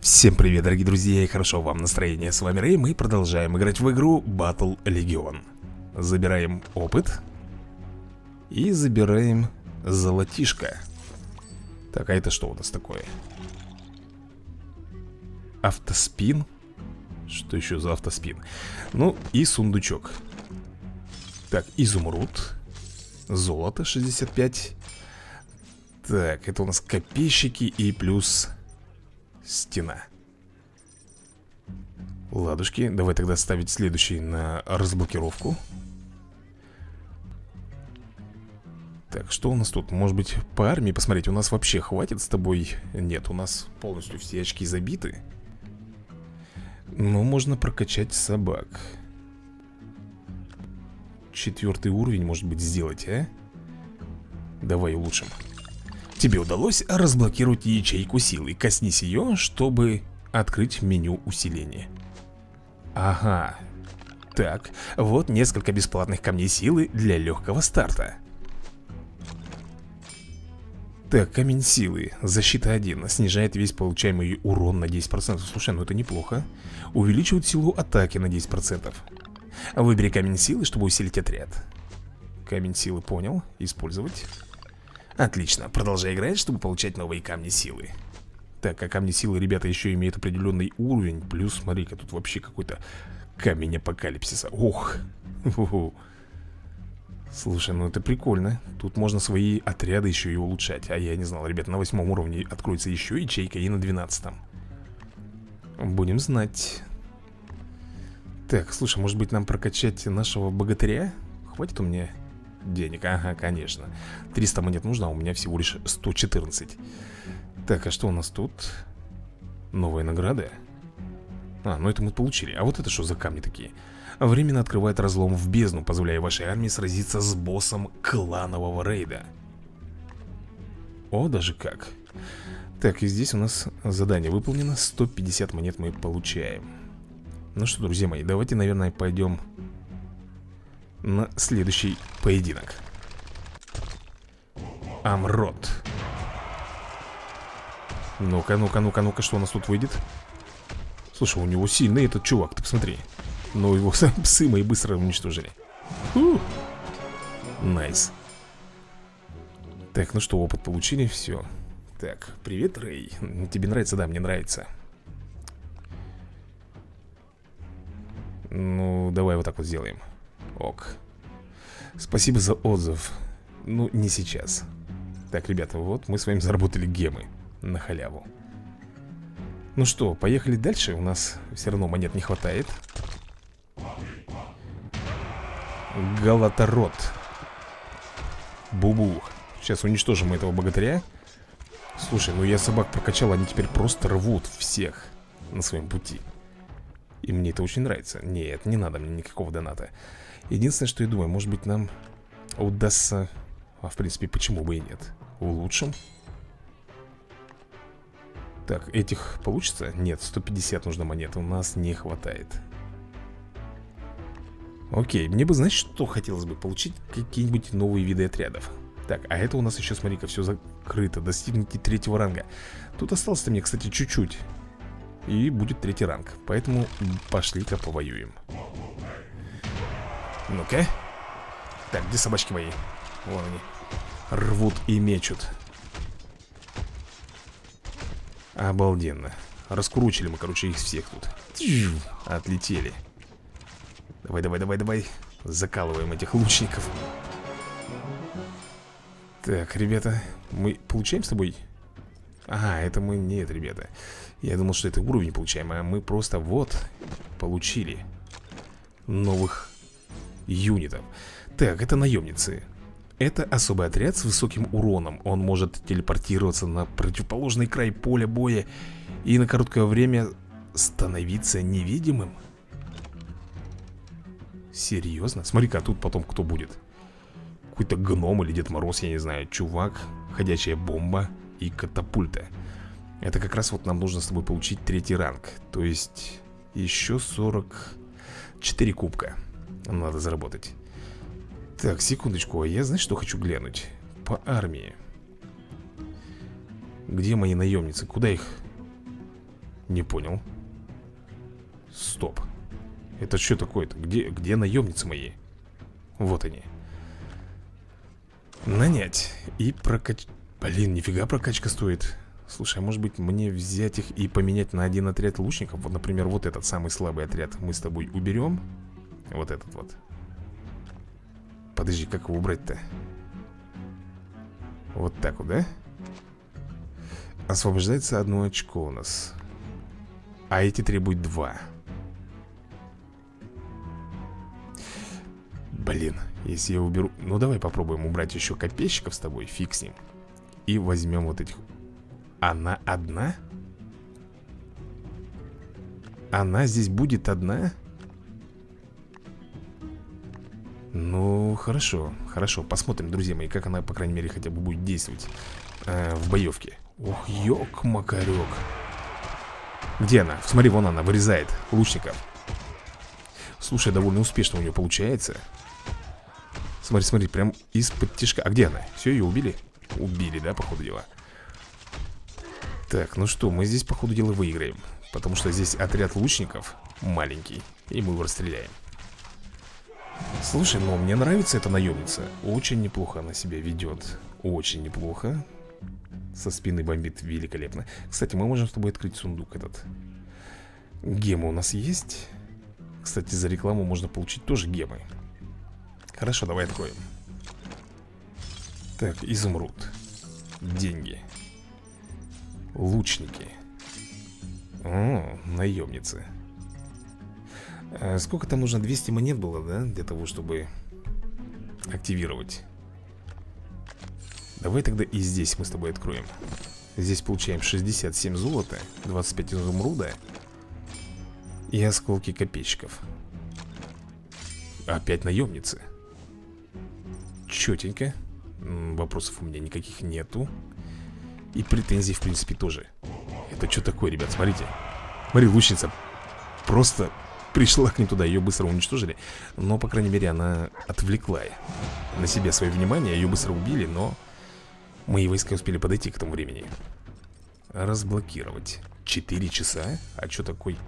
Всем привет, дорогие друзья, и хорошо вам настроение. С вами Рэй, мы продолжаем играть в игру Battle Legion. Забираем опыт. И забираем золотишко. Так, а это что у нас такое? Автоспин. Что еще за автоспин? Ну, и сундучок. Так, изумруд. Золото 65. Так, это у нас копейщики и плюс... стена. Ладушки, давай тогда ставить следующий на разблокировку. Так, что у нас тут? Может быть, по армии посмотреть? У нас вообще хватит с тобой? Нет, у нас полностью все очки забиты. Но можно прокачать собак. 4-й уровень, может быть, сделать, а? Давай улучшим. Тебе удалось разблокировать ячейку силы. Коснись ее, чтобы открыть меню усиления. Ага. Так, вот несколько бесплатных камней силы для легкого старта. Так, камень силы. Защита 1. Снижает весь получаемый урон на 10%. Слушай, ну это неплохо. Увеличивает силу атаки на 10%. Выбери камень силы, чтобы усилить отряд. Камень силы понял. Использовать. Отлично, продолжай играть, чтобы получать новые камни силы. Так, а камни силы, ребята, еще имеют определенный уровень. Плюс, смотри-ка, тут вообще какой-то камень апокалипсиса. Ох. Слушай, ну это прикольно. Тут можно свои отряды еще и улучшать. А я не знал, ребят, на 8 уровне откроется еще ячейка и на 12-м. Будем знать. Так, слушай, может быть нам прокачать нашего богатыря? Хватит у меня... денег, ага, конечно. 300 монет нужно, а у меня всего лишь 114. Так, а что у нас тут? Новые награды. А, ну это мы получили. А вот это что за камни такие? Временно открывает разлом в бездну, позволяя вашей армии сразиться с боссом кланового рейда. О, даже как. Так, и здесь у нас задание выполнено. 150 монет мы получаем. Ну что, друзья мои, давайте, наверное, пойдем... на следующий поединок. Амрот. Ну-ка, ну-ка, ну-ка, ну-ка, что у нас тут выйдет? Слушай, у него сильный этот чувак, ты посмотри. Но его псы мои быстро уничтожили. Найс. Так, ну что, опыт получили, все. Так, привет, Рэй. Тебе нравится? Да, мне нравится. Ну, давай вот так вот сделаем. Ок. Спасибо за отзыв. Ну, не сейчас. Так, ребята, вот мы с вами заработали гемы на халяву. Ну что, поехали дальше. У нас все равно монет не хватает. Галатарот. Бубу. Сейчас уничтожим этого богатыря. Слушай, ну я собак прокачал, они теперь просто рвут всех на своем пути. И мне это очень нравится. Нет, не надо мне никакого доната. Единственное, что я думаю, может быть нам удастся... А в принципе, почему бы и нет. Улучшим. Так, этих получится? Нет, 150 нужно монет, у нас не хватает. Окей, мне бы, знаешь, что хотелось бы? Получить какие-нибудь новые виды отрядов. Так, а это у нас еще, смотри-ка, все закрыто. Достигните 3-го ранга. Тут осталось-то мне, кстати, чуть-чуть. И будет 3-й ранг. Поэтому пошли-ка повоюем. Ну-ка. Так, где собачки мои? Вон они. Рвут и мечут. Обалденно. Раскручили мы, короче, их всех тут. Отлетели. Давай, давай, давай, давай. Закалываем этих лучников. Так, ребята, мы получаем с тобой... Ага, это мы... Нет, ребята. Я думал, что это уровень получаем, а мы просто вот получили новых юнитов. Так, это наемницы. Это особый отряд с высоким уроном. Он может телепортироваться на противоположный край поля боя и на короткое время становиться невидимым. Серьезно? Смотри-ка, тут потом кто будет? Какой-то гном или Дед Мороз, я не знаю. Чувак, ходячая бомба и катапульта. Это как раз вот нам нужно с тобой получить 3-й ранг. То есть еще 44 кубка надо заработать. Так, секундочку, а я, знаешь, что хочу глянуть? По армии. Где мои наемницы? Куда их? Не понял. Стоп. Это что такое-то? Где наемницы мои? Вот они. Нанять. И прокач... Блин, нифига прокачка стоит. Слушай, а может быть мне взять их и поменять на один отряд лучников? Вот, например, вот этот самый слабый отряд мы с тобой уберем. Вот этот вот. Подожди, как его убрать-то? Вот так вот, да? Освобождается одно очко у нас. А эти требуют 2. Блин, если я уберу... Ну, давай попробуем убрать еще копейщиков с тобой. Фиг с ним. И возьмем вот этих... Она одна? Она здесь будет одна? Ну, хорошо, хорошо. Посмотрим, друзья мои, как она, по крайней мере, хотя бы будет действовать в боевке. Ох, ёк-макарёк. Где она? Смотри, вон она, вырезает лучников. Слушай, довольно успешно у нее получается. Смотри, смотри, прям из-под тишка. А где она? Все, ее убили? Убили, да, по ходу дела. Так, ну что, мы здесь, по ходу дела, выиграем. Потому что здесь отряд лучников маленький, и мы его расстреляем. Слушай, ну мне нравится эта наемница. Очень неплохо она себя ведет. Очень неплохо. Со спины бомбит великолепно. Кстати, мы можем с тобой открыть сундук этот. Гемы у нас есть. Кстати, за рекламу можно получить тоже гемы. Хорошо, давай откроем. Так, изумруд. Деньги. Лучники. О, наемницы. Сколько там нужно? 200 монет было, да? Для того, чтобы активировать. Давай тогда и здесь мы с тобой откроем. Здесь получаем 67 золота, 25 изумруда и осколки копейщиков. Опять наемницы. Четенько. Вопросов у меня никаких нету. И претензий, в принципе, тоже. Это что такое, ребят? Смотрите. Смотри, лучница просто... пришла к ним туда, ее быстро уничтожили. Но, по крайней мере, она отвлекла на себя свое внимание. Ее быстро убили, но мои войска успели подойти к тому времени. Разблокировать. 4 часа? А что такой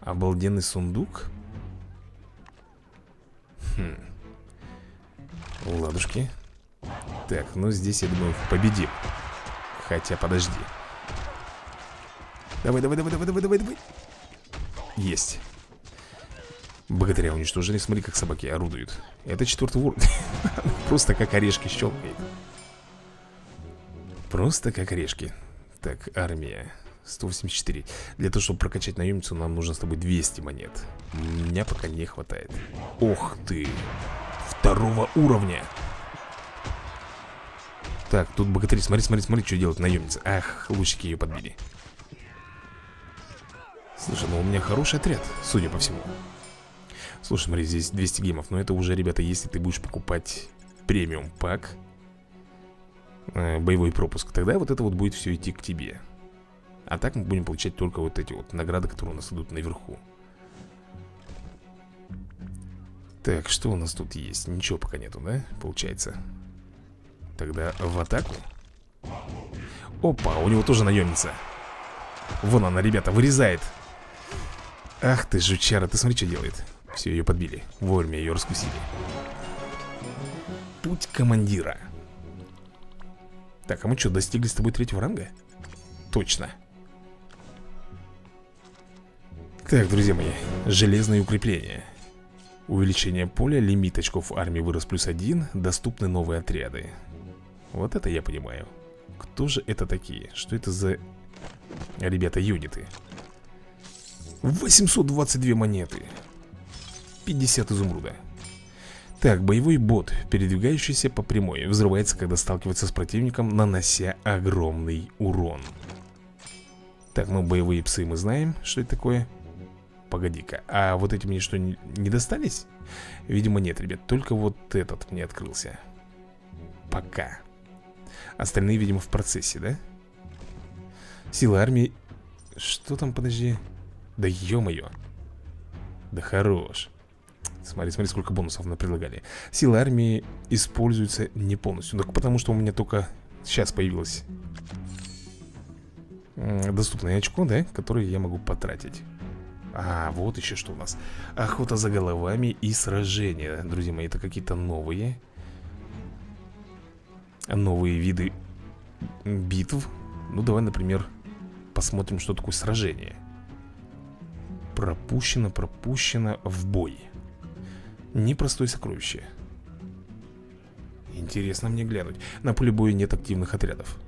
обалденный сундук? Хм. Ладушки. Так, ну здесь, я думаю, победим. Хотя, подожди. Давай, давай, давай, давай, давай, давай, давай. Есть. Богатыря уничтожили, смотри, как собаки орудуют. Это 4-й уровень. Просто как орешки щелкает. Просто как орешки. Так, армия 184. Для того, чтобы прокачать наемницу, нам нужно с тобой 200 монет. Меня пока не хватает. Ох ты! 2-го уровня! Так, тут богатыри, смотри, смотри, смотри, что делает наемница. Ах, лучики ее подбили. Слушай, ну у меня хороший отряд, судя по всему. Слушай, смотри, здесь 200 гемов. Но это уже, ребята, если ты будешь покупать премиум пак, боевой пропуск, тогда вот это вот будет все идти к тебе. А так мы будем получать только вот эти вот награды, которые у нас идут наверху. Так, что у нас тут есть? Ничего пока нету, да? Получается. Тогда в атаку. Опа, у него тоже наемница. Вон она, ребята, вырезает. Ах ты, жучара, ты смотри, что делает. Все, ее подбили. Вовремя ее раскусили. Путь командира. Так, а мы что, достигли с тобой 3-го ранга? Точно. Так, друзья мои. Железные укрепления. Увеличение поля, лимит очков армии вырос +1. Доступны новые отряды. Вот это я понимаю. Кто же это такие? Что это за... Ребята, юниты. 822 монеты. 50 изумруда. Так, боевой бот, передвигающийся по прямой, взрывается, когда сталкивается с противником, нанося огромный урон. Так, ну боевые псы мы знаем, что это такое. Погоди-ка, а вот эти мне что, не достались? Видимо нет, ребят, только вот этот мне открылся. Пока. Остальные, видимо, в процессе, да? Сила армии... Что там, подожди? Да ё-моё. Да хорош. Смотри, смотри, сколько бонусов нам предлагали. Сила армии используется не полностью. Так потому что у меня только сейчас появилась. доступное очко, да, которое я могу потратить. А, вот еще что у нас. Охота за головами и сражения. Друзья мои, это какие-то новые. Новые виды битв. Ну, давай, например, посмотрим, что такое сражение. Пропущено, пропущено в бой. Непростое сокровище. Интересно мне глянуть. На поле боя нет активных отрядов.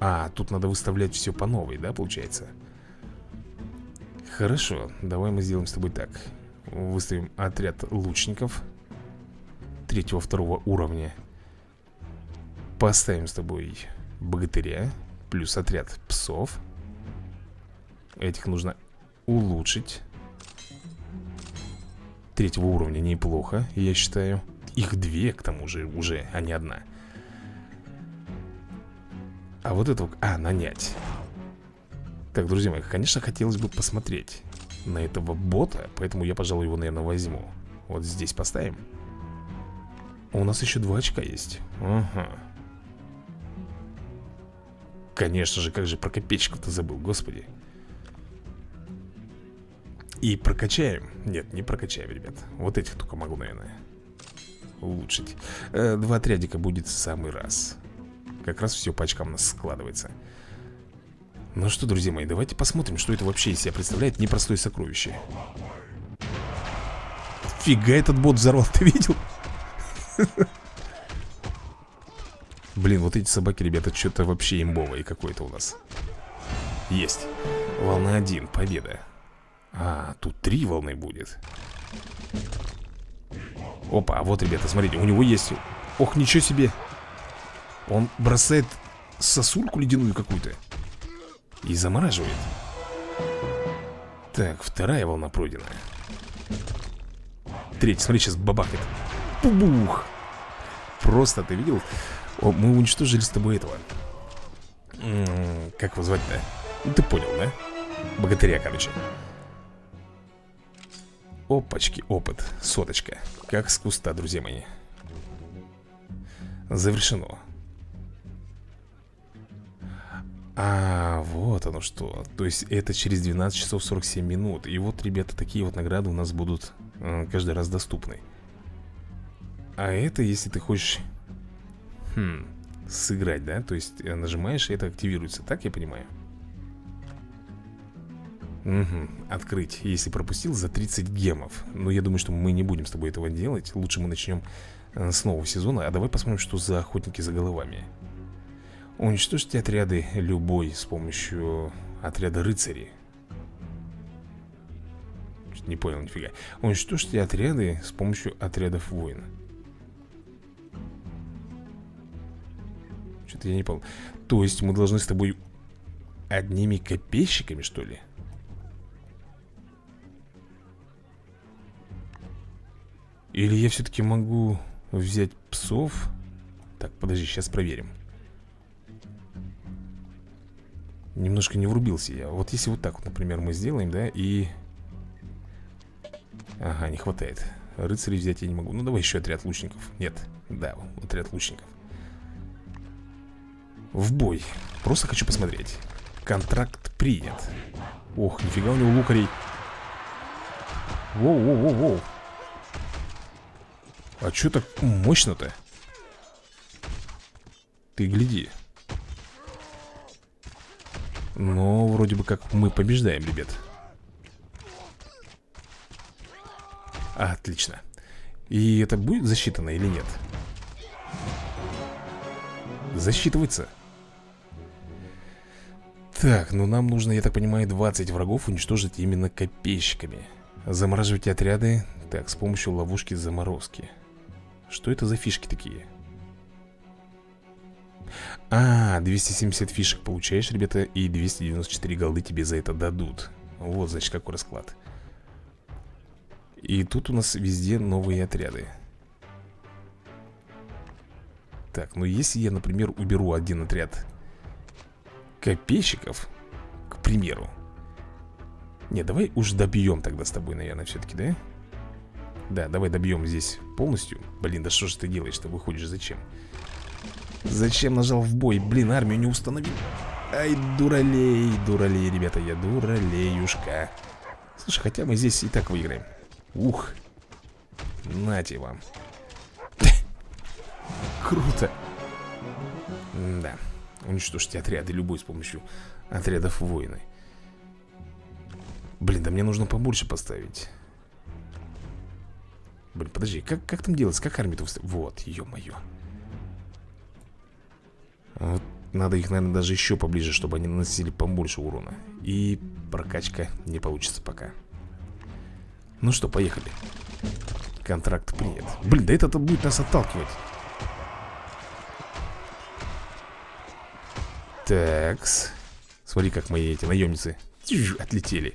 А, тут надо выставлять все по новой, да, получается? Хорошо, давай мы сделаем с тобой так. Выставим отряд лучников 3-2 уровня. Поставим с тобой богатыря. Плюс отряд псов. Этих нужно улучшить. 3-го уровня неплохо, я считаю. Их 2, к тому же, уже, а не 1. А вот это... А, нанять. Так, друзья мои, конечно, хотелось бы посмотреть на этого бота. Поэтому я, пожалуй, его, наверное, возьму. Вот здесь поставим. У нас еще 2 очка есть. Ага. Конечно же, как же про копеечку-то забыл, господи. И прокачаем. Нет, не прокачаем, ребят. Вот этих только могу, наверное, улучшить. 2 отрядика будет в самый раз. Как раз все по очкам у нас складывается. Ну что, друзья мои, давайте посмотрим, что это вообще из себя представляет непростое сокровище. Фига, этот бот взорвал, ты видел? Блин, вот эти собаки, ребята, что-то вообще имбовое какое-то у нас. Есть. Волна 1, победа. А, тут 3 волны будет. Опа, а вот, ребята, смотрите, у него есть... Ох, ничего себе. Он бросает сосульку ледяную какую-то и замораживает. Так, 2 волна пройдена. 3, смотри, сейчас бабахнет. Пубух. Просто, ты видел? О, мы уничтожили с тобой этого. Как его звать-то? Ну, ты понял, да? Богатыря, короче. Опачки, опыт, соточка. Как с куста, друзья мои. Завершено. А, вот оно что. То есть это через 12 часов 47 минут. И вот, ребята, такие вот награды у нас будут каждый раз доступны. А это, если ты хочешь сыграть, да? То есть нажимаешь, и это активируется. Так я понимаю? Угу. Открыть, если пропустил, за 30 гемов. Но я думаю, что мы не будем с тобой этого делать. Лучше мы начнем с нового сезона. А давай посмотрим, что за охотники за головами. Уничтожьте отряды любой с помощью отряда рыцарей. Чуть не понял, нифига. Уничтожьте отряды с помощью отрядов воин. Что-то я не понял. То есть мы должны с тобой одними копейщиками, что ли? Или я все-таки могу взять псов? Так, подожди, сейчас проверим. Немножко не врубился я. Вот если вот так вот, например, мы сделаем, да, и... Ага, не хватает. Рыцарей взять я не могу. Ну, давай еще отряд лучников. Нет, да, отряд лучников. В бой. Просто хочу посмотреть. Контракт принят. Ох, нифига у него лукарей. Воу-воу-воу-воу. А что так мощно-то? Ты гляди. Но вроде бы как мы побеждаем, ребят. Отлично. И это будет засчитано или нет? Засчитывается. Так, ну нам нужно, я так понимаю, 20 врагов уничтожить именно копейщиками. Замораживать отряды. Так, с помощью ловушки заморозки. Что это за фишки такие? А, 270 фишек получаешь, ребята, и 294 голды тебе за это дадут. Вот, значит, какой расклад. И тут у нас везде новые отряды. Так, ну если я, например, уберу один отряд копейщиков, к примеру. Не, давай уж добьем тогда с тобой, наверное, все-таки, да? Да, давай добьем здесь полностью. Блин, да что же ты делаешь-то? Выходишь, зачем? Зачем нажал в бой? Блин, армию не установил. Ай, дуралей, ребята, я дуралеюшка. Слушай, хотя мы здесь и так выиграем. Ух. Нате вам. Круто. Да. Уничтожьте отряды любой с помощью отрядов воины. Блин, да мне нужно побольше поставить. Блин, подожди, как там делается? Как армию-то выставить? Вот, ё-моё. Вот, надо их, наверное, даже еще поближе, чтобы они наносили побольше урона. И прокачка не получится пока. Ну что, поехали. Контракт принят. Блин, да это-то будет нас отталкивать. Такс. Смотри, как мои эти наемницы отлетели.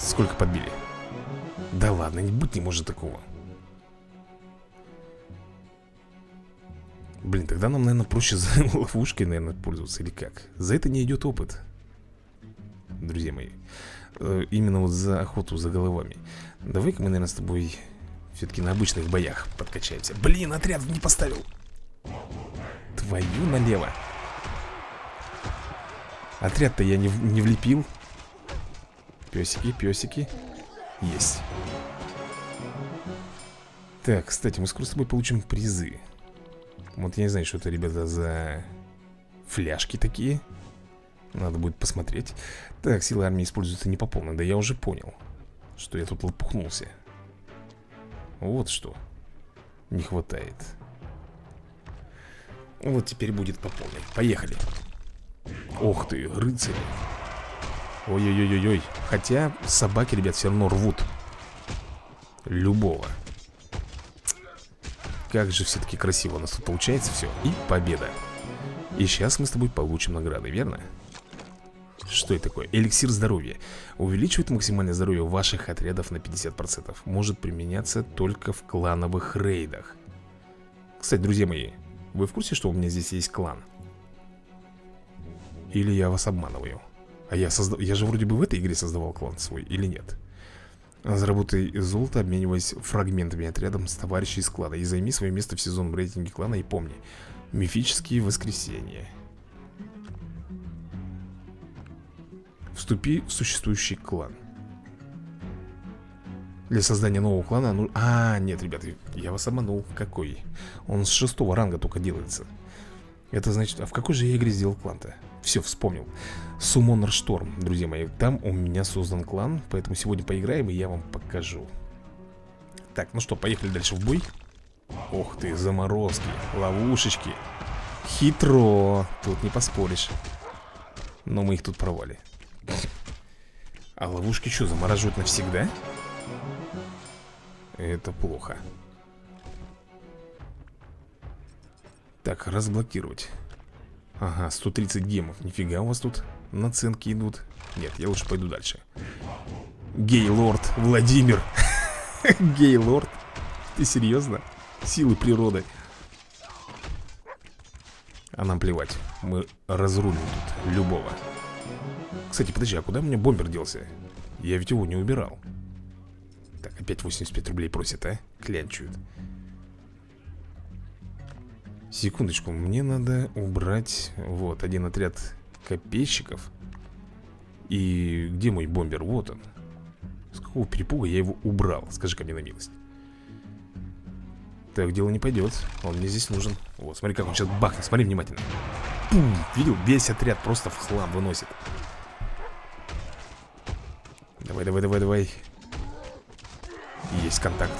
Сколько подбили? Да ладно, не быть не может такого. Блин, тогда нам, наверное, проще за ловушкой, наверное, пользоваться. Или как? За это не идет опыт. Друзья мои, именно вот за охоту за головами. Давай-ка мы, наверное, с тобой все-таки на обычных боях подкачаемся. Блин, отряд не поставил. Твою налево. Отряд-то я не влепил. Песики, песики. Есть. Так, кстати, мы скоро с тобой получим призы. Вот я не знаю, что это, ребята, за фляжки такие. Надо будет посмотреть. Так, силы армии используются не по полной. Да я уже понял, что я тут лопухнулся. Вот что не хватает. Вот теперь будет по полной. Поехали. Ох ты, рыцарь. Ой-ой-ой-ой-ой. Хотя собаки, ребят, все равно рвут любого. Как же все-таки красиво у нас тут получается все. И победа. И сейчас мы с тобой получим награды, верно? Что это такое? Эликсир здоровья. Увеличивает максимальное здоровье ваших отрядов на 50%. Может применяться только в клановых рейдах. Кстати, друзья мои, вы в курсе, что у меня здесь есть клан? Или я вас обманываю? А я же вроде бы в этой игре создавал клан свой, или нет? Заработай золото, обмениваясь фрагментами отрядом с товарищей из клана. И займи свое место в сезонном рейтинге клана. И помни, мифические воскресенья. Вступи в существующий клан. Для создания нового клана ну... А, нет, ребят, я вас обманул. Какой? Он с 6-го ранга только делается. Это значит... А в какой же я игре сделал клан-то? Все, вспомнил. Summoner Storm, друзья мои. Там у меня создан клан, поэтому сегодня поиграем, и я вам покажу. Так, ну что, поехали дальше в бой. Ох ты, заморозки, ловушечки. Хитро. Тут не поспоришь. Но мы их тут провали. А ловушки что, замораживают навсегда? Это плохо. Так, разблокировать. Ага, 130 гемов. Нифига у вас тут наценки идут. Нет, я лучше пойду дальше. Гейлорд Владимир. Гейлорд? Ты серьезно? Силы природы. А нам плевать. Мы разрулим тут любого. Кстати, подожди, а куда у меня бомбер делся? Я ведь его не убирал. Так, опять 85 рублей просят, а? Клянчуют. Секундочку, мне надо убрать. Вот, один отряд копейщиков. И где мой бомбер? Вот он. С какого перепуга я его убрал? Скажи-ка мне на милость. Так, дело не пойдет. Он мне здесь нужен. Вот, смотри, как он сейчас бахнет, смотри внимательно. Пум, видел? Весь отряд просто в хлам выносит. Давай, давай, давай, давай. Есть контакт.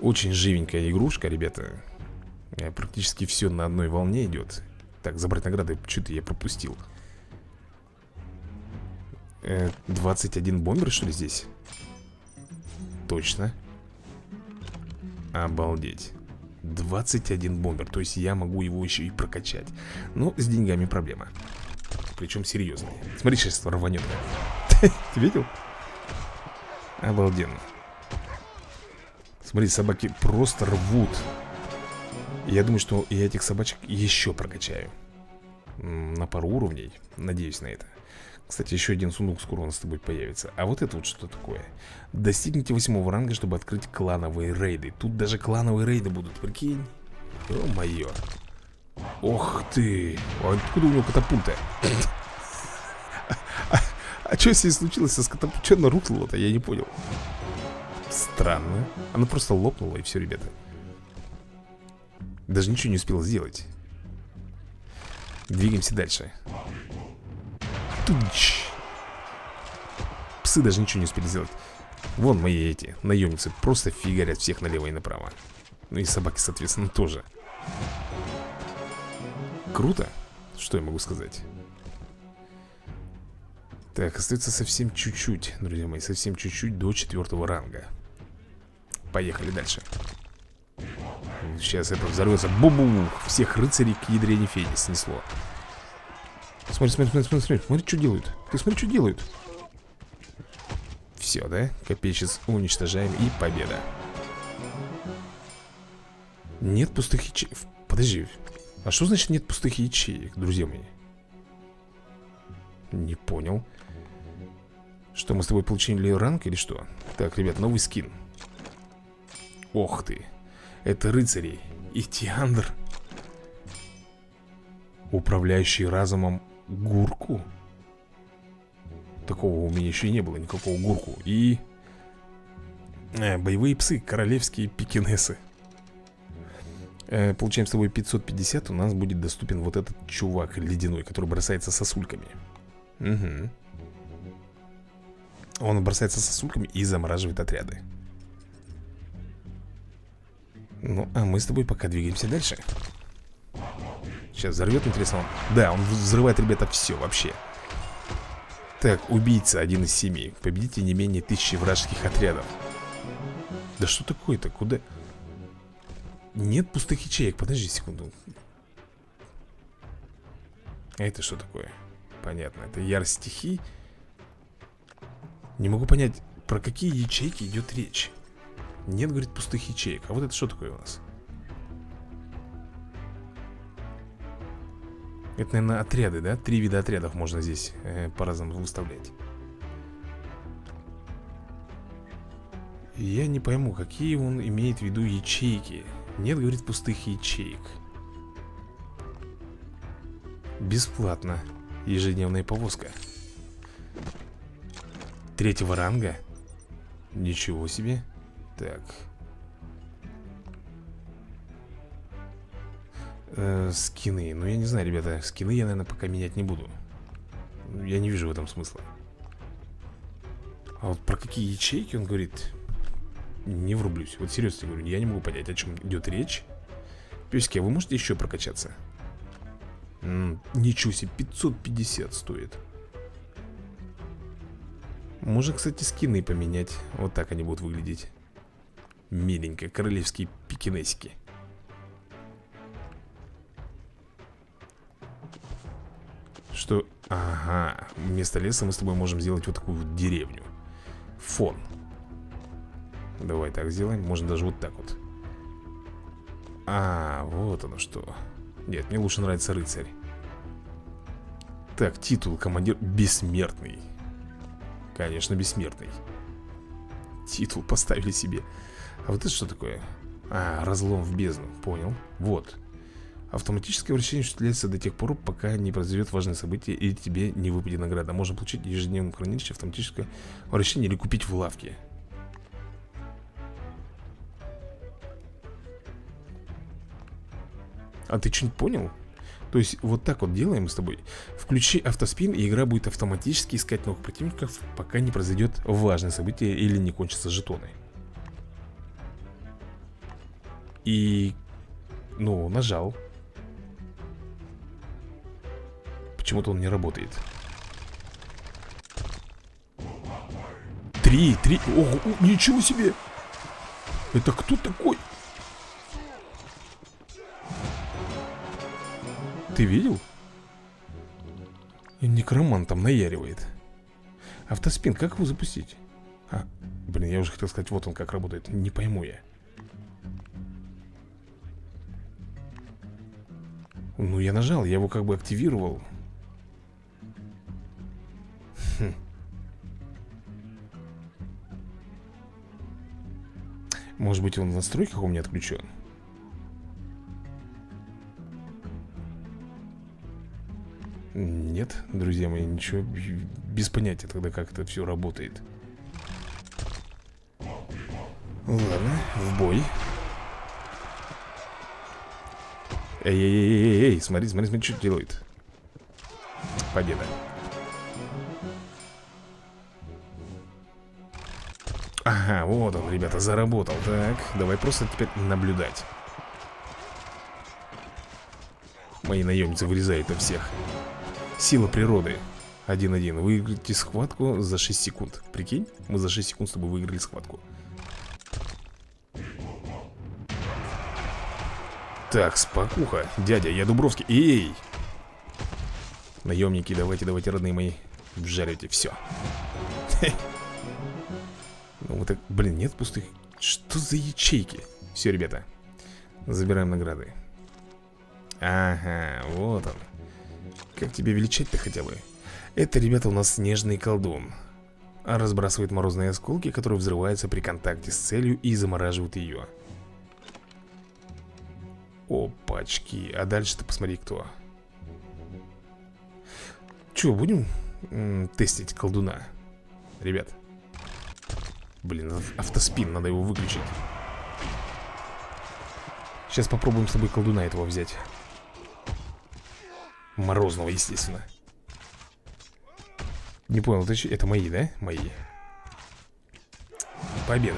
Очень живенькая игрушка, ребята. Практически все на одной волне идет. Так, забрать награды, что-то я пропустил. 21 бомбер, что ли, здесь? Точно. Обалдеть. 21 бомбер, то есть я могу его еще и прокачать. Но с деньгами проблема. Причем серьезная. Смотри, сейчас рванет. Ты видел? Обалденно. Смотри, собаки просто рвут. Я думаю, что я этих собачек еще прокачаю. На пару уровней. Надеюсь на это. Кстати, еще один сундук скоро у нас с тобой появится. А вот это вот что такое? Достигните 8-го ранга, чтобы открыть клановые рейды. Тут даже клановые рейды будут, прикинь. О, мое. Ох ты. Откуда у него катапульта? А что с ней случилось со катапультой? Что она рухнула-то? Я не понял. Странно. Она просто лопнула и все, ребята. Даже ничего не успела сделать. Двигаемся дальше. Тудч. Псы даже ничего не успели сделать. Вон мои эти наемницы просто фигарят всех налево и направо. Ну и собаки, соответственно, тоже. Круто. Что я могу сказать? Так, остается совсем чуть-чуть, друзья мои. Совсем чуть-чуть до 4-го ранга. Поехали дальше. Сейчас это взорвется. Бу-бу-бу. Всех рыцарей к ядрене Феди снесло. Смотри, смотри, смотри, смотри. Смотри, что делают. Ты смотри, что делают. Все, да? Копейщиц уничтожаем и победа. Нет пустых ячеек. Подожди. А что значит нет пустых ячеек, друзья мои? Не понял. Что, мы с тобой получили ранг или что? Так, ребят, новый скин. Ох ты. Это рыцари. И Тиандр. Управляющий разумом Гурку. Такого у меня еще и не было, никакого Гурку. И боевые псы, королевские пекинесы. Получаем с тобой 550. У нас будет доступен вот этот чувак ледяной, который бросается сосульками. Угу. Он бросается сосульками и замораживает отряды. Ну, а мы с тобой пока двигаемся дальше. Сейчас взорвет, интересно. Да, он взрывает, ребята, все вообще. Так, убийца 1 из 7. Победите не менее 1000 вражеских отрядов. Да что такое-то? Куда? Нет пустых ячеек. Подожди секунду. А это что такое? Понятно, это ярость стихий. Не могу понять, про какие ячейки идет речь. Нет, говорит, пустых ячеек. А вот это что такое у нас? Это, наверное, отряды, да? 3 вида отрядов можно здесь по-разному выставлять. Я не пойму, какие он имеет в виду ячейки. Нет, говорит, пустых ячеек. Бесплатно. Ежедневная повозка 3-го ранга. Ничего себе. Так. Скины. Ну, я не знаю, ребята. Скины я, наверное, пока менять не буду. Я не вижу в этом смысла. А вот про какие ячейки он говорит, не врублюсь. Вот серьезно говорю, я не могу понять, о чем идет речь. Песики, а вы можете еще прокачаться? Ничего себе, 550 стоит. Можно, кстати, скины поменять. Вот так они будут выглядеть. Миленько, королевские пекинесики. Что? Ага, вместо леса мы с тобой можем сделать вот такую вот деревню. Фон. Давай так сделаем, можно даже вот так вот. А, вот оно что. Нет, мне лучше нравится рыцарь. Так, титул командир бессмертный. Конечно, бессмертный. Титул поставили себе. А вот это что такое? А, разлом в бездну, понял. Вот. Автоматическое вращение осуществляется до тех пор, пока не произойдет важное событие и тебе не выпадет награда. Можно получить в ежедневном хранилище автоматическое вращение или купить в лавке. А ты что-нибудь понял? То есть вот так вот делаем мы с тобой. Включи автоспин, и игра будет автоматически искать новых противников, пока не произойдет важное событие или не кончатся жетоны. И... ну, нажал. Почему-то он не работает. 3, 3. Ого, ничего себе. Это кто такой? Ты видел? Некромант там наяривает. Автоспин, как его запустить? А, блин, я уже хотел сказать, вот он как работает. Не пойму я. Ну, я нажал, я его как бы активировал. Хм. Может быть, он в настройках у меня отключен? Нет, друзья мои, ничего. Без понятия тогда, как это все работает. Ладно, в бой. Эй-эй-эй-эй, смотри, смотри, смотри, что делает. Победа. Ага, вот он, ребята, заработал. Так, давай просто теперь наблюдать. Мои наемницы вырезают их всех. Сила природы. 1-1. Выиграйте схватку за 6 секунд. Прикинь, мы за 6 секунд с тобой выиграли схватку. Так, спокуха. Дядя, я Дубровский. Эй! Наемники, давайте, давайте, родные мои. Вжаривайте все. Ну вот так, блин, нет пустых. Что за ячейки? Все, ребята, забираем награды. Ага, вот он. Как тебе величать-то хотя бы? Это, ребята, у нас снежный колдун. Разбрасывает морозные осколки, которые взрываются при контакте с целью и замораживают ее. Опачки. А дальше-то посмотри, кто. Че, будем тестить колдуна? Ребят. Блин, автоспин, надо его выключить. Сейчас попробуем с тобой колдуна этого взять. Морозного, естественно. Не понял, это мои, да? Мои. Победа.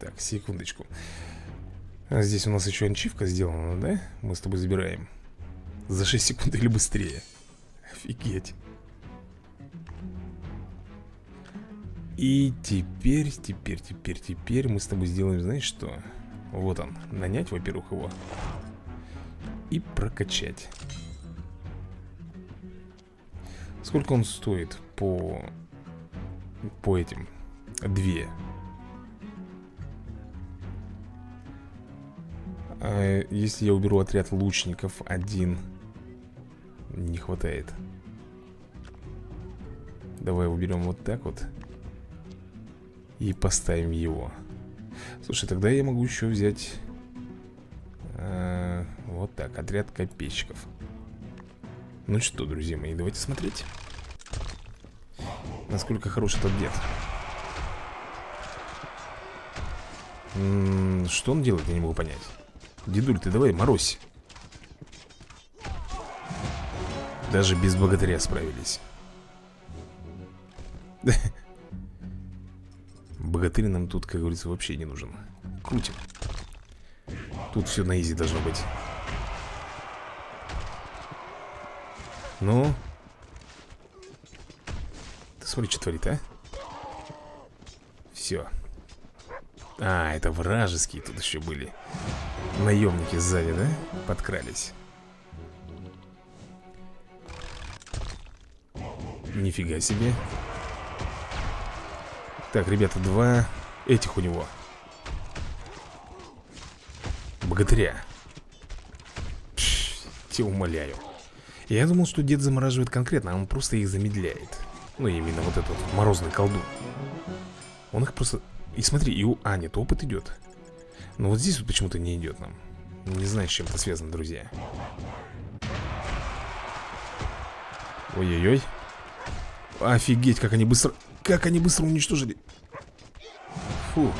Так, секундочку. А здесь у нас еще анчивка сделана, да? Мы с тобой забираем. За 6 секунд или быстрее. Офигеть. И теперь мы с тобой сделаем, знаешь что? Вот он, нанять, во-первых, его. И прокачать. Сколько он стоит по этим? 2. А если я уберу отряд лучников 1. Не хватает. Давай уберем вот так вот. И поставим его. Слушай, тогда я могу еще взять вот так, отряд копейщиков. Ну что, друзья мои, давайте смотреть, насколько хорош этот дед. Что он делает, я не могу понять. Дедуль, ты давай морозь. Даже без богатыря справились. Богатырь нам тут, как говорится, вообще не нужен. Крутим. Тут все на изи должно быть. Ну? Ты смотри, что творит, а? Все. А, это вражеские тут еще были. Наемники сзади, да? Подкрались. Нифига себе. Так, ребята, 2 этих у него. Богатыря. Тебя умоляю. Я думал, что дед замораживает конкретно, а он просто их замедляет. Ну, именно вот этот вот, морозный колдун. Он их просто... И смотри, и у Ани то опыт идет. Но вот здесь вот почему-то не идет нам. Не знаю, с чем это связано, друзья. Ой-ой-ой. Офигеть, как они быстро... Как они быстро уничтожили. Фу.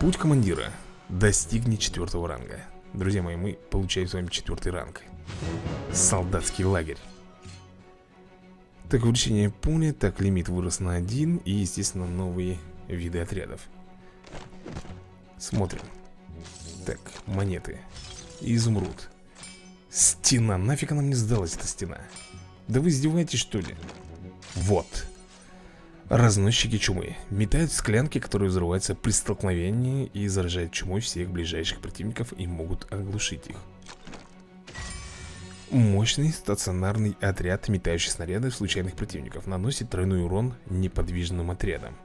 Путь командира. Достигни 4-го ранга. Друзья мои, мы получаем с вами 4-й ранг. Солдатский лагерь. Так, увеличение пули. Так, лимит вырос на 1. И, естественно, новые виды отрядов. Смотрим. Так, монеты. Изумруд. Стена. Нафиг она мне сдалась, эта стена? Да вы издеваетесь, что ли? Вот. Разносчики чумы. Метают склянки, которые взрываются при столкновении и заражают чумой всех ближайших противников и могут оглушить их. Мощный стационарный отряд, метающий снаряды в случайных противников, наносит тройной урон неподвижным отрядам.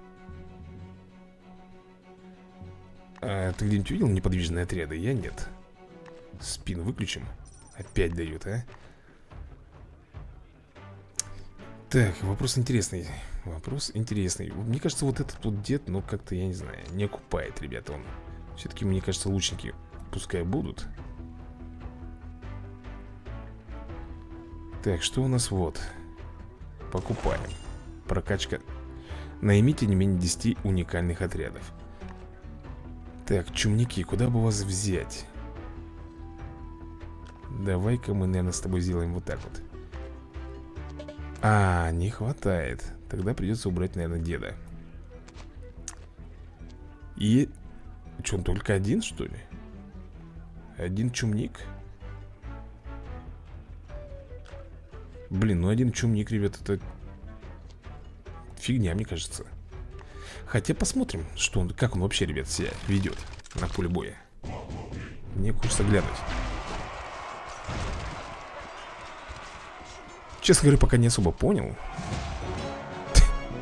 А ты где-нибудь видел неподвижные отряды? Я нет. Спин выключим. Опять дают, а? Так, вопрос интересный. Вопрос интересный. Мне кажется, вот этот вот дед, ну как-то, я не знаю, не окупает, ребята, он. Все-таки, мне кажется, лучники пускай будут. Так, что у нас вот? Покупаем. Прокачка. Наймите не менее 10 уникальных отрядов. Так, чумники, куда бы вас взять? Давай-ка мы, наверное, с тобой сделаем вот так вот. А, не хватает. Тогда придется убрать, наверное, деда. И... Что, он только один, что ли? Один чумник? Блин, ну один чумник, ребят, это... фигня, мне кажется. Хотя посмотрим, что он, как он вообще, ребят, себя ведет на поле боя. Мне хочется глянуть. Честно говоря, пока не особо понял.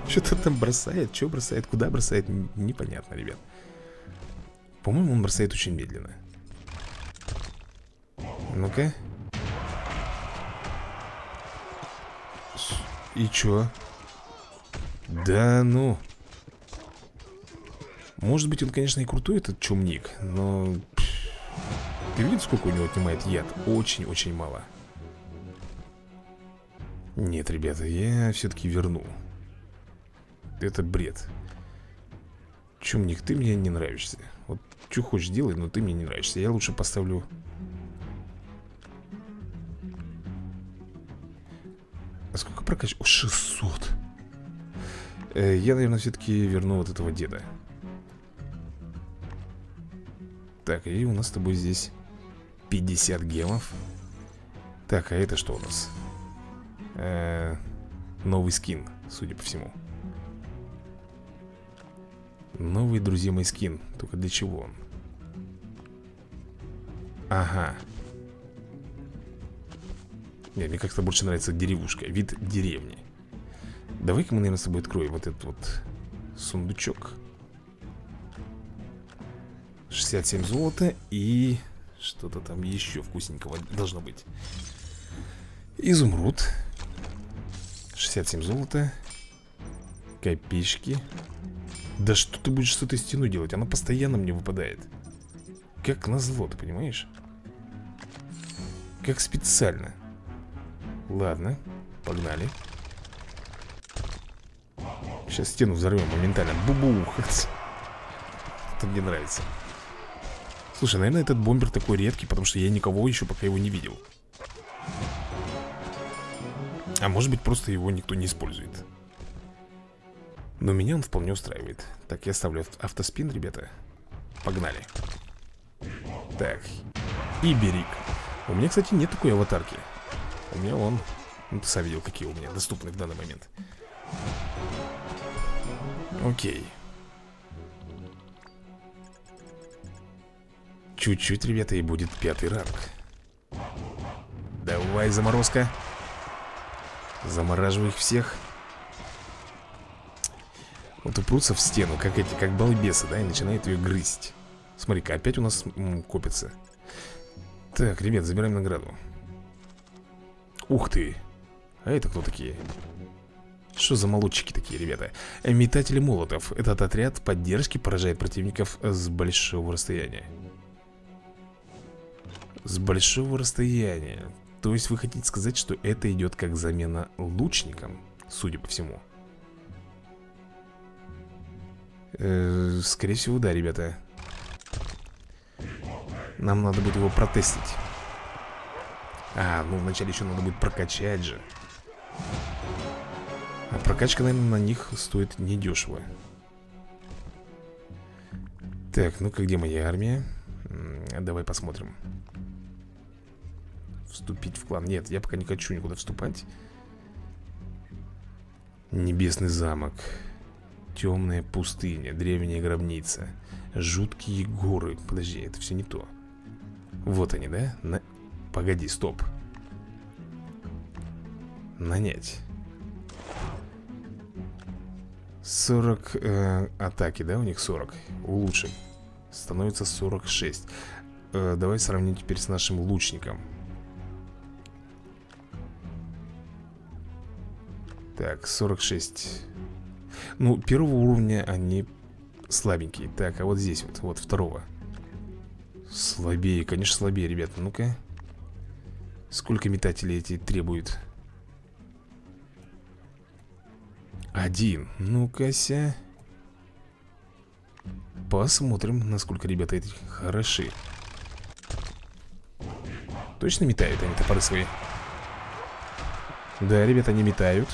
Что-то там бросает, что бросает, куда бросает, непонятно, ребят. По-моему, он бросает очень медленно. Ну-ка. И чё? Да ну. Может быть, он, конечно, и крутой, этот чумник, но... Ты видишь, сколько у него отнимает яд? Очень-очень мало. Нет, ребята, я все-таки верну. Это бред. Чумник, ты мне не нравишься. Вот что хочешь делай, но ты мне не нравишься. Я лучше поставлю... А сколько прокачал? О, 600. Я, наверное, все-таки верну вот этого деда. Так, и у нас с тобой здесь 50 гемов. Так, а это что у нас? Новый скин, судя по всему. Новый, друзья мои, скин. Только для чего он? Ага. Не, мне как-то больше нравится деревушка. Вид деревни. Давай-ка мы, наверное, с собой откроем вот этот вот сундучок. 67 золота и... что-то там еще вкусненького должно быть. Изумруд. 67 золота. Копеечки. Да что ты будешь с этой стеной делать? Она постоянно мне выпадает. Как назло, ты понимаешь? Как специально. Ладно, погнали. Сейчас стену взорвем моментально. Бу-бух. Это мне нравится. Слушай, наверное, этот бомбер такой редкий, потому что я никого еще пока его не видел. А может быть, просто его никто не использует. Но меня он вполне устраивает. Так, я ставлю автоспин, ребята. Погнали. Так. Иберик. У меня, кстати, нет такой аватарки. У меня он... Ну, ты сам видел, какие у меня доступны в данный момент. Окей. Чуть-чуть, ребята, и будет 5-й ранг. Давай, заморозка. Замораживаю их всех. Вот упрутся в стену, как эти, как балбесы, да, и начинают ее грызть. Смотри-ка, опять у нас копится. Так, ребят, забираем награду. Ух ты! А это кто такие? Что за молодчики такие, ребята? Метатели молотов. Этот отряд поддержки поражает противников с большого расстояния. С большого расстояния. То есть вы хотите сказать, что это идет как замена лучникам, судя по всему. Скорее всего, да, ребята. Нам надо будет его протестить. А, ну вначале еще надо будет прокачать же. А прокачка, наверное, на них стоит недешево. Так, ну-ка, где моя армия? Давай посмотрим. Вступить в клан. Нет, я пока не хочу никуда вступать. Небесный замок. Темная пустыня, древняя гробница, жуткие горы. Подожди, это все не то. Вот они, да? На... Погоди, стоп. Нанять. 40 атаки, да, у них 40. Улучшим. Становится 46. Давай сравним теперь с нашим лучником. Так, 46. Ну, первого уровня они слабенькие. Так, а вот здесь вот, вот второго. Слабее, конечно, слабее, ребята. Ну-ка. Сколько метателей эти требуют? Один. Ну-кася. Посмотрим, насколько ребята эти хороши. Точно метают они топоры свои? Да, ребята, они метают.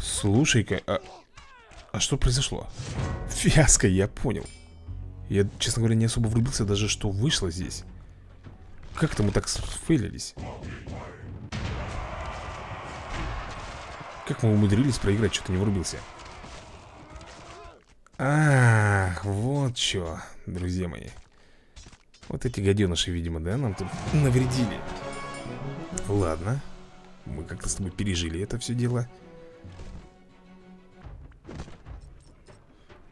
Слушай-ка, а что произошло? Фиаско, я понял. Я, честно говоря, не особо врубился даже, что вышло здесь. Как это мы так сфейлились? Как мы умудрились проиграть, что-то не врубился. Ах, вот что, друзья мои. Вот эти гаденыши, видимо, да, нам тут навредили. Ладно. Мы как-то с тобой пережили это все дело.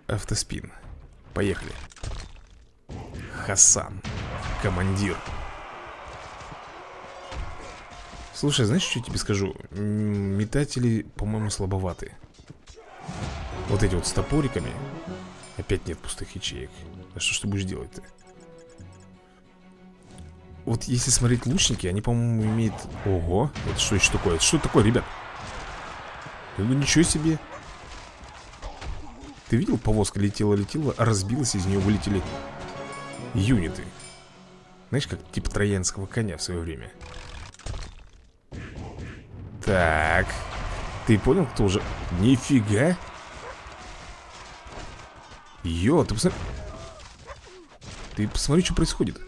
Автоспин. Поехали. Хасан. Командир. Слушай, знаешь, что я тебе скажу? Метатели, по-моему, слабоваты. Вот эти вот с топориками. Опять нет пустых ячеек. А что ж ты будешь делать-то? Вот если смотреть лучники, они, по-моему, имеют... Ого, это что еще такое? Это что такое, ребят? Ну ничего себе. Ты видел, повозка летела-летела, а разбилась, из нее вылетели юниты. Знаешь, как типа троянского коня в свое время. Так. Ты понял, кто уже... Нифига. Йо, ты посмотри. Ты посмотри, что происходит.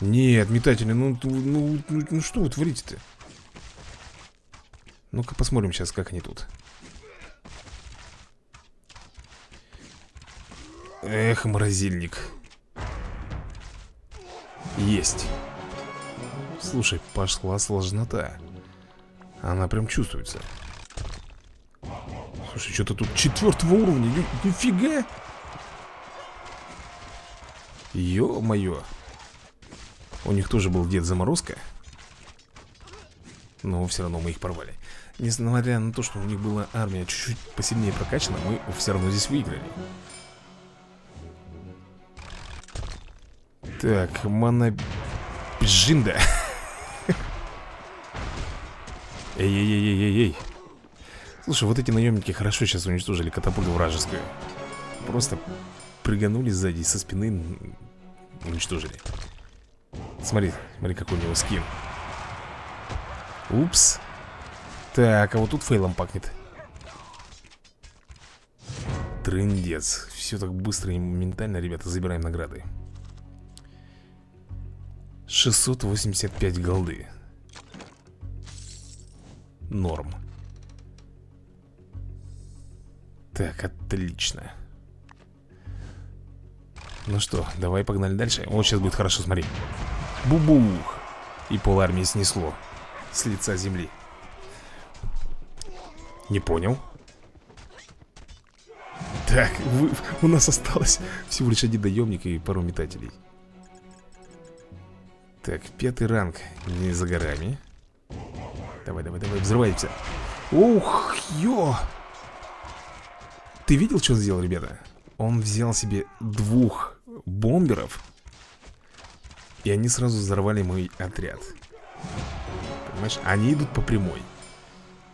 Нет, метатели, ну что вы творите-то? Ну-ка посмотрим сейчас, как они тут. Эх, морозильник. Есть. Слушай, пошла сложнота. Она прям чувствуется. Слушай, что-то тут 4-го уровня. Нифига. Ё-моё. У них тоже был Дед Заморозка. Но все равно мы их порвали. Несмотря на то, что у них была армия чуть-чуть посильнее прокачана, мы все равно здесь выиграли. Так, Манабжинда. Эй-эй-эй-эй-эй. Слушай, вот эти наемники хорошо сейчас уничтожили катапульту вражескую. Просто прыганули сзади со спины, уничтожили. Смотри, смотри, какой у него скин. Упс. Так, а вот тут фейлом пахнет. Трындец. Все так быстро и моментально, ребята, забираем награды. 685 голды. Норм. Так, отлично. Ну что, давай погнали дальше. Вот сейчас будет хорошо, смотри. Бубух! И пол армии снесло с лица земли. Не понял. Так, у нас осталось всего лишь один наемник и пару метателей. Так, 5-й ранг не за горами. Давай, давай, давай, взрываемся. Ух, ё! Ты видел, что он сделал, ребята? Он взял себе 2 бомберов. И они сразу взорвали мой отряд. Понимаешь? Они идут по прямой.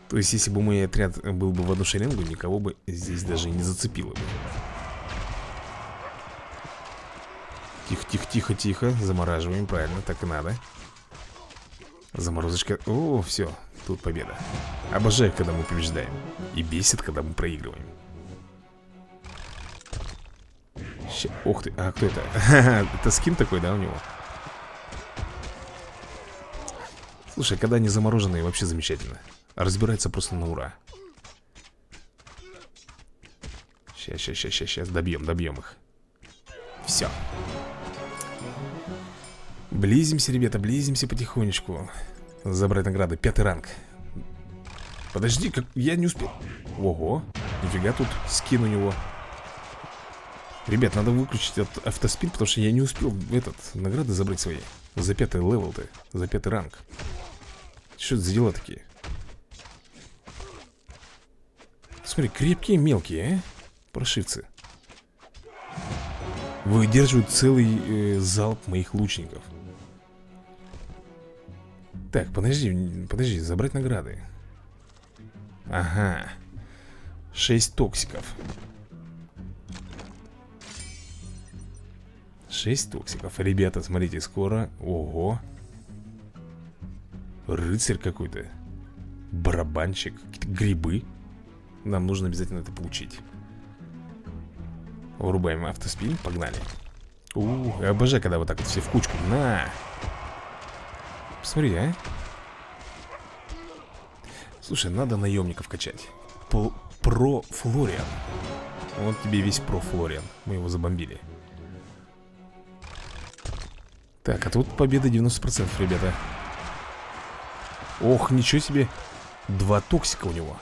То есть, если бы мой отряд был бы в одну шеренгу, никого бы здесь даже не зацепило бы. Тихо-тихо-тихо-тихо. Замораживаем, правильно, так и надо. Заморозочка. О, все, тут победа. Обожаю, когда мы побеждаем. И бесит, когда мы проигрываем. Ох ты, а кто это? Это скин такой, да, у него? Слушай, когда они замороженные, вообще замечательно. Разбирается просто на ура. Сейчас, добьем их. Все. Близимся, ребята, близимся потихонечку. Забрать награды, 5-й ранг. Подожди, как... я не успел. Ого, нифига тут скин у него. Ребят, надо выключить автоспин, потому что я не успел награды забрать свои. За 5-й левел-то, за 5-й ранг. Что это за дела такие? Смотри, крепкие, мелкие, а? Прошивцы. выдерживают целый залп моих лучников. Так, подожди, забрать награды. Ага. 6 токсиков. 6 токсиков. Ребята, смотрите, скоро. Ого. Рыцарь какой-то. Барабанщик. Какие-то грибы. Нам нужно обязательно это получить. Врубаем автоспин. Погнали. Я обожаю, когда вот так вот все в кучку. На! Посмотри, а. Слушай, надо наемников качать. Про Флориан. Вот тебе весь про Флориан. Мы его забомбили. Так, а тут победа 90%, ребята. Ох, ничего себе. 2 токсика у него.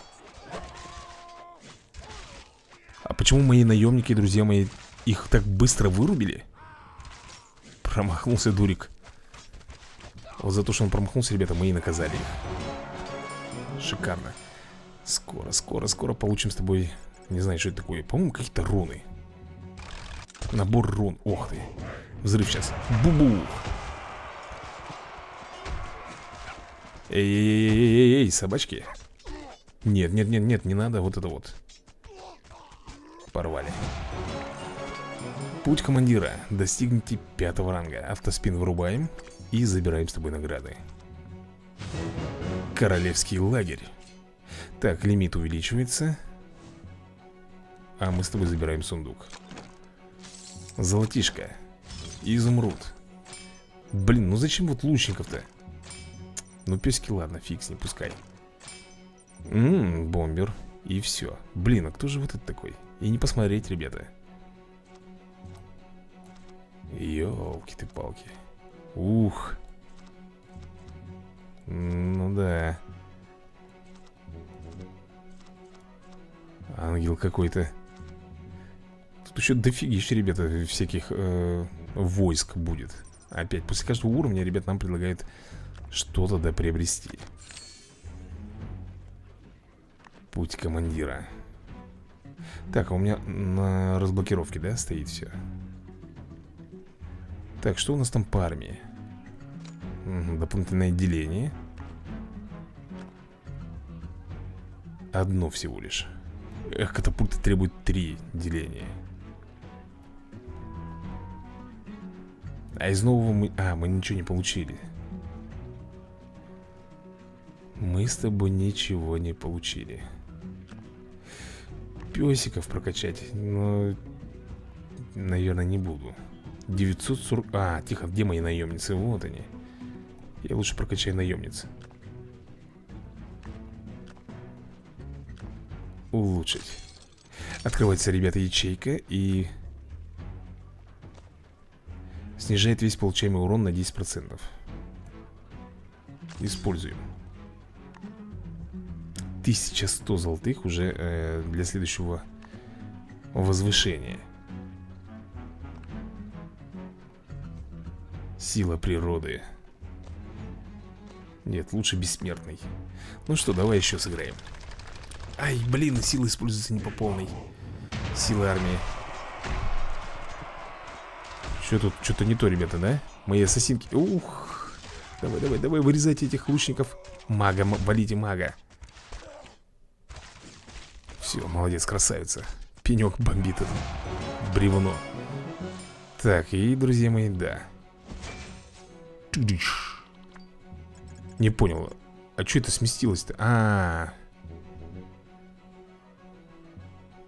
А почему мои наемники, друзья мои, их так быстро вырубили? Промахнулся дурик. Вот за то, что он промахнулся, ребята, мы и наказали их. Шикарно. Скоро, скоро, скоро получим с тобой. Не знаю, что это такое. По-моему, какие-то руны. Набор рун. Ох ты. Взрыв сейчас. Бу-бу. Эй-эй-эй-эй-эй, собачки. Нет, нет, нет, нет, не надо вот это вот. Порвали. Путь командира. Достигните 5-го ранга. Автоспин вырубаем. И забираем с тобой награды. Королевский лагерь. Так, лимит увеличивается. А мы с тобой забираем сундук. Золотишко. Изумруд. Блин, ну зачем вот лучников-то? Ну пески, ладно, фиг с ним, пускай. Бомбер. И все. Блин, а кто же вот этот такой? И не посмотреть, ребята. Ёлки-ты-палки. Ух. Ну да. Ангел какой-то. Тут еще дофигища, ребята, всяких войск будет. Опять, после каждого уровня, ребят, нам предлагают что-то доприобрести. Путь командира. Так, а у меня на разблокировке, да, стоит все. Так, что у нас там по армии? Дополнительное отделение. Одно всего лишь. Эх, катапульты требуют 3 деления. А из нового мы... А, мы ничего не получили. Мы с тобой ничего не получили. Песиков прокачать, но... наверное, не буду. 940... А, тихо, где мои наемницы? Вот они. Я лучше прокачаю наемниц. Улучшить. Открывается, ребята, ячейка и... снижает весь получаемый урон на 10%. Используем. 1100 золотых уже для следующего возвышения. Сила природы. Нет, лучше бессмертный. Ну что, давай еще сыграем. Ай, блин, сила используется не по полной. Сила армии. Что тут? Что-то не то, ребята, да? Мои ассасинки. Ух. Давай, давай, давай, вырезайте этих лучников. Мага, валите мага. Все, молодец, красавица. Пенек бомбит это бревно. Так, и, друзья мои, да. Не понял, а что это сместилось-то?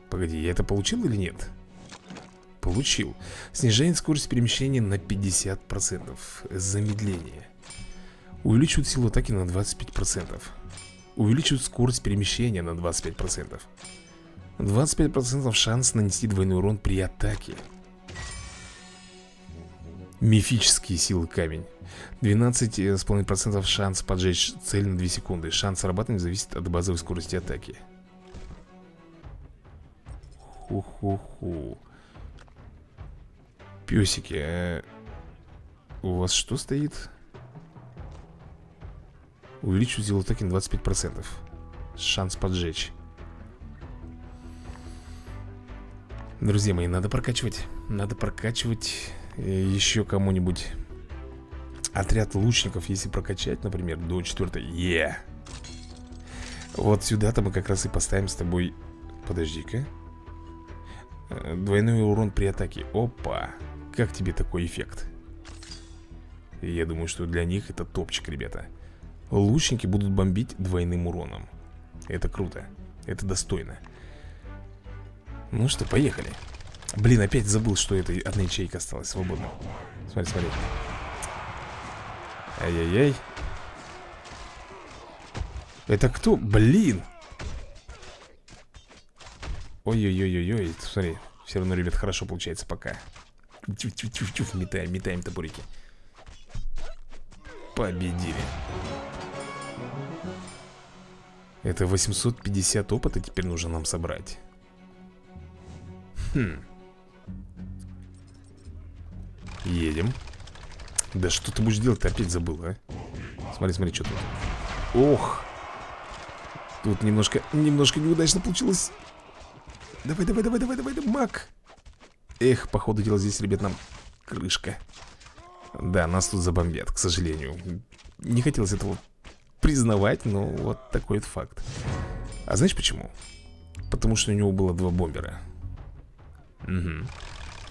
Погоди, я это получил или нет? Получил. Снижает скорость перемещения на 50%. Замедление. Увеличивает силу атаки на 25%. Увеличивает скорость перемещения на 25%. 25% шанс нанести двойной урон при атаке. Мифические силы камень. 12,5% шанс поджечь цель на 2 секунды. Шанс срабатывания зависит от базовой скорости атаки. Ху-ху-ху. Песики, а у вас что стоит? Увеличу силу атаки на 25%. Шанс поджечь. Друзья мои, надо прокачивать. Надо прокачивать еще кому-нибудь отряд лучников, если прокачать, например, до 4-й. Вот сюда-то мы как раз и поставим с тобой. Подожди-ка. Двойной урон при атаке. Опа. Как тебе такой эффект? Я думаю, что для них это топчик, ребята. Лучники будут бомбить двойным уроном. Это круто. Это достойно. Ну что, поехали. Блин, опять забыл, что это одна ячейка осталась свободна. Смотри, смотри. Ай-яй-яй. Это кто? Блин. Ой-ой-ой-ой-ой. Смотри, все равно, ребят, хорошо получается пока. Тюф-тюф-тюф-тюф. Метаем, метаем табурики. Победили. Это 850 опыта теперь нужно нам собрать. Хм. Едем. Да что ты будешь делать-то? Опять забыл, а? Смотри, смотри, что тут. Ох. Тут немножко неудачно получилось. Давай, давай, давай, давай, давай, маг. Эх, походу дела здесь, ребят, нам крышка. Да, нас тут забомбят, к сожалению. Не хотелось этого признавать, но вот такой вот факт. А знаешь почему? Потому что у него было 2 бомбера. Угу.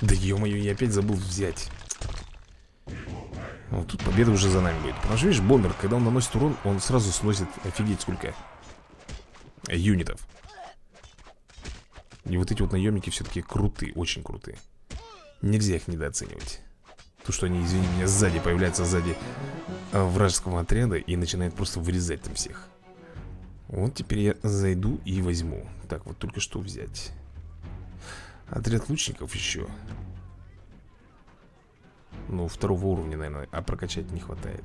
Да ё-моё, я опять забыл взять. Вот тут победа уже за нами будет. Потому что, видишь, бомбер, когда он наносит урон, он сразу сносит, офигеть, сколько юнитов. И вот эти вот наемники все-таки крутые, очень крутые. Нельзя их недооценивать. То, что они, извини меня, сзади появляются, сзади вражеского отряда и начинают просто вырезать там всех. Вот теперь я зайду и возьму. Так, вот только что взять. Отряд лучников еще. Ну, 2-го уровня, наверное, а прокачать не хватает.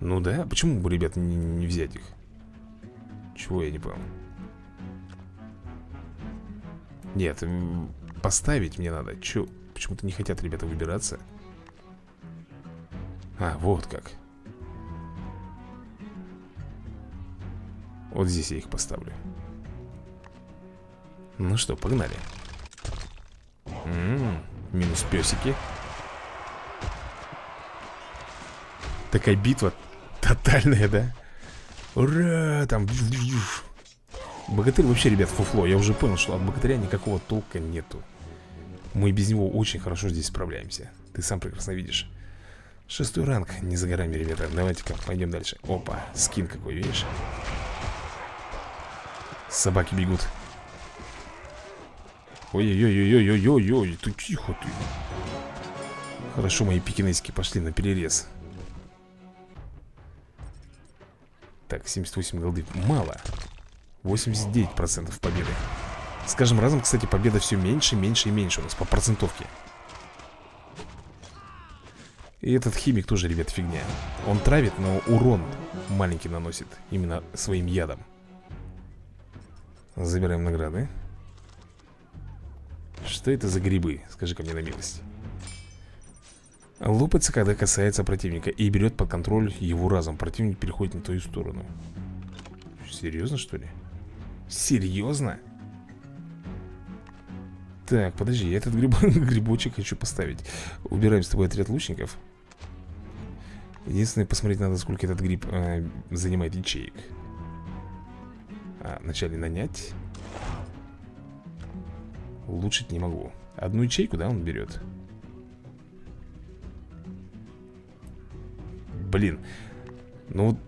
Ну да, почему бы, ребят, не взять их? Чего я не понял? Нет, поставить мне надо. Че? Почему-то не хотят, ребята, выбираться. А, вот как. Вот здесь я их поставлю. Ну что, погнали. Минус песики. Такая битва тотальная, да? Ура! Там... Богатырь вообще, ребят, фуфло. Я уже понял, что от богатыря никакого толка нету. Мы без него очень хорошо здесь справляемся. Ты сам прекрасно видишь. 6-й ранг не за горами, ребята. Давайте-ка пойдем дальше. Опа, скин какой, видишь? Собаки бегут. Ой-ой-ой-ой-ой-ой-ой-ой, ты тихо ты. Хорошо, мои пекинесики пошли на перерез. Так, 78 голды. Мало. 89% победы. С каждым разом, кстати, победа все меньше, меньше и меньше у нас по процентовке. И этот химик тоже, ребят, фигня. Он травит, но урон маленький наносит именно своим ядом. Забираем награды. Что это за грибы? Скажи-ка мне на милость. Лопается, когда касается противника и берет под контроль его разум. Противник переходит на твою сторону. Серьезно, что ли? Серьезно? Так, подожди, я этот грибочек хочу поставить. Убираем с тобой отряд лучников. Единственное, посмотреть надо, сколько этот гриб занимает ячеек. А, вначале нанять. Улучшить не могу. Одну ячейку, да, он берет. Блин. Ну,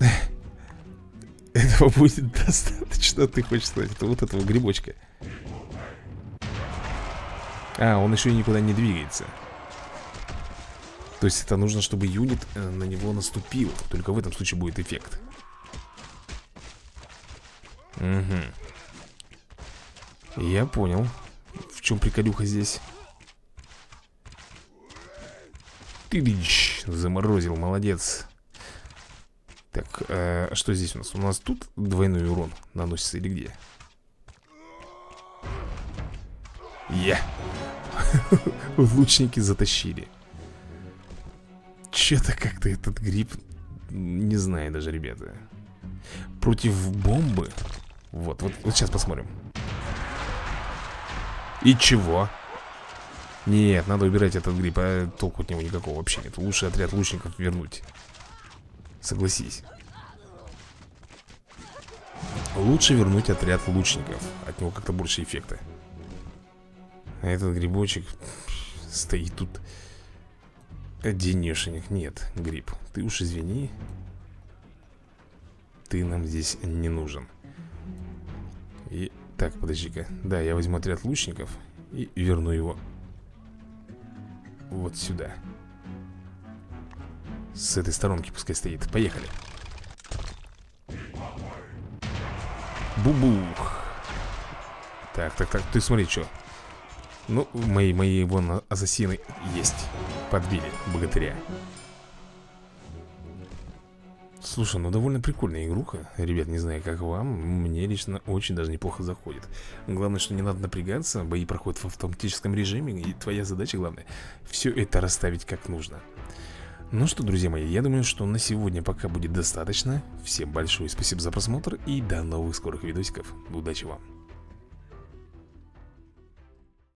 этого будет достаточно, ты хочешь сказать, вот этого грибочка. А, он еще и никуда не двигается. То есть это нужно, чтобы юнит на него наступил. Только в этом случае будет эффект. Угу. Я понял. В чем приколюха здесь? Тыдыч, заморозил, молодец. Так, что здесь у нас? У нас тут двойной урон наносится или где? Лучники затащили. Че-то как-то этот гриб, не знаю даже, ребята. Против бомбы. Вот, вот, вот сейчас посмотрим. И чего? Нет, надо убирать этот гриб, а толку от него никакого вообще нет. Лучше отряд лучников вернуть. Согласись. Лучше вернуть отряд лучников. От него как-то больше эффекта. А этот грибочек стоит тут. Денешенек. Нет, гриб, ты уж извини. Ты нам здесь не нужен. И... Так, подожди-ка. Да, я возьму отряд лучников и верну его вот сюда. С этой сторонки пускай стоит. Поехали. Бубух. Так, так, так, ты смотри, что. Ну, мои вон ассасины есть. Подбили богатыря. Слушай, ну довольно прикольная игруха. Ребят, не знаю, как вам. Мне лично очень даже неплохо заходит. Главное, что не надо напрягаться. Бои проходят в автоматическом режиме. И твоя задача, главное, все это расставить как нужно. Ну что, друзья мои, я думаю, что на сегодня пока будет достаточно. Всем большое спасибо за просмотр. И до новых скорых видосиков. Удачи вам.